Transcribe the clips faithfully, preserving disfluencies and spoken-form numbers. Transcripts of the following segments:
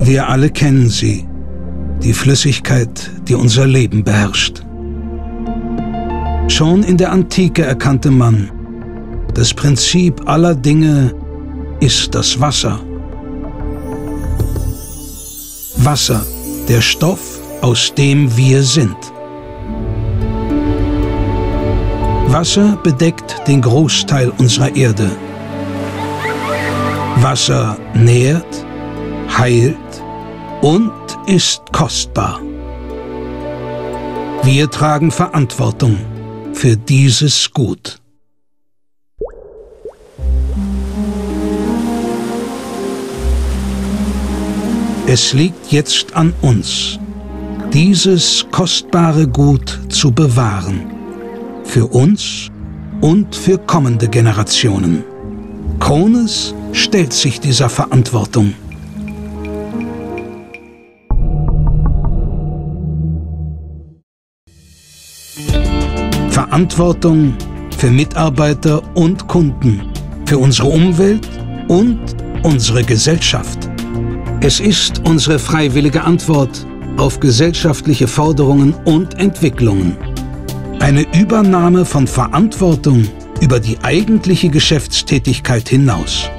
Wir alle kennen sie, die Flüssigkeit, die unser Leben beherrscht. Schon in der Antike erkannte man, das Prinzip aller Dinge ist das Wasser. Wasser, der Stoff, aus dem wir sind. Wasser bedeckt den Großteil unserer Erde. Wasser nährt, heilt und ist kostbar. Wir tragen Verantwortung für dieses Gut. Es liegt jetzt an uns, dieses kostbare Gut zu bewahren. Für uns und für kommende Generationen. Krones stellt sich dieser Verantwortung. Verantwortung für Mitarbeiter und Kunden, für unsere Umwelt und unsere Gesellschaft. Es ist unsere freiwillige Antwort auf gesellschaftliche Forderungen und Entwicklungen. Eine Übernahme von Verantwortung über die eigentliche Geschäftstätigkeit hinaus.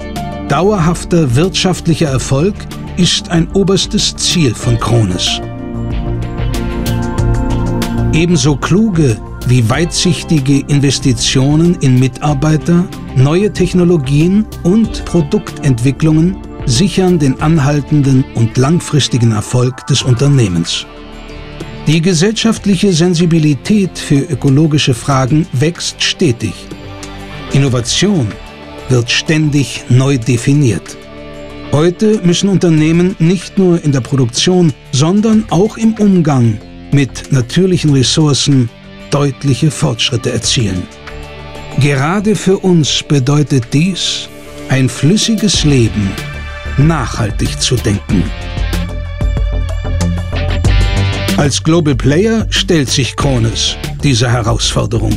Dauerhafter wirtschaftlicher Erfolg ist ein oberstes Ziel von Krones. Ebenso kluge wie weitsichtige Investitionen in Mitarbeiter, neue Technologien und Produktentwicklungen sichern den anhaltenden und langfristigen Erfolg des Unternehmens. Die gesellschaftliche Sensibilität für ökologische Fragen wächst stetig. Innovation wird ständig neu definiert. Heute müssen Unternehmen nicht nur in der Produktion, sondern auch im Umgang mit natürlichen Ressourcen deutliche Fortschritte erzielen. Gerade für uns bedeutet dies, ein flüssiges Leben nachhaltig zu denken. Als Global Player stellt sich Krones dieser Herausforderung.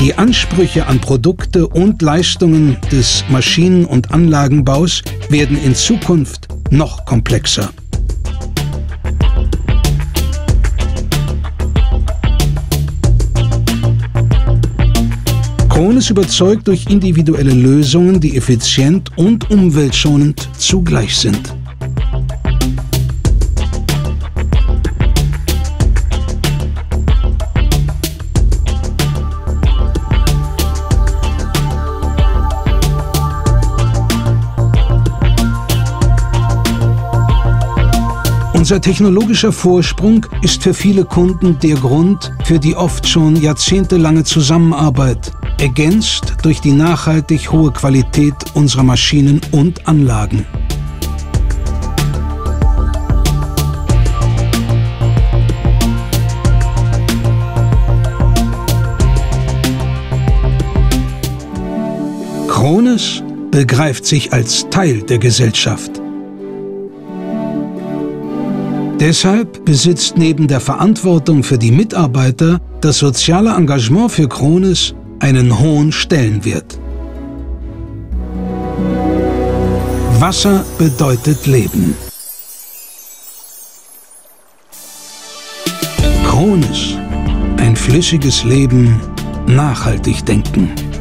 Die Ansprüche an Produkte und Leistungen des Maschinen- und Anlagenbaus werden in Zukunft noch komplexer. Krones überzeugt durch individuelle Lösungen, die effizient und umweltschonend zugleich sind. Unser technologischer Vorsprung ist für viele Kunden der Grund für die oft schon jahrzehntelange Zusammenarbeit, ergänzt durch die nachhaltig hohe Qualität unserer Maschinen und Anlagen. Krones begreift sich als Teil der Gesellschaft. Deshalb besitzt neben der Verantwortung für die Mitarbeiter das soziale Engagement für Krones einen hohen Stellenwert. Wasser bedeutet Leben. Krones, ein flüssiges Leben, nachhaltig denken.